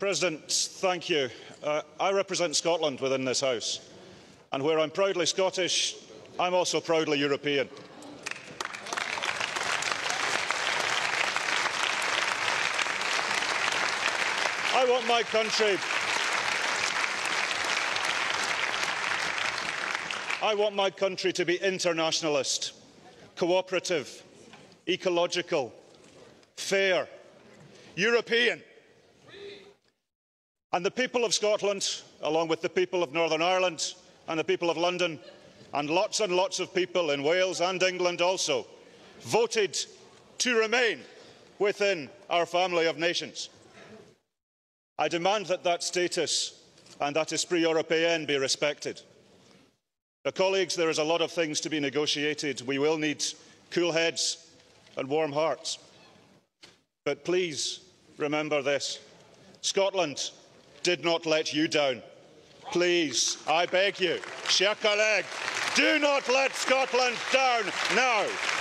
President, thank you. I represent Scotland within this House, and where I'm proudly Scottish, I'm also proudly European. I want my country to be internationalist, cooperative, ecological, fair, European. And the people of Scotland, along with the people of Northern Ireland and the people of London, and lots of people in Wales and England also, voted to remain within our family of nations. I demand that that status and that esprit européen be respected. But colleagues, there is a lot of things to be negotiated. We will need cool heads and warm hearts. But please remember this: Scotland did not let you down. Please, I beg you, chers collègues, do not let Scotland down now.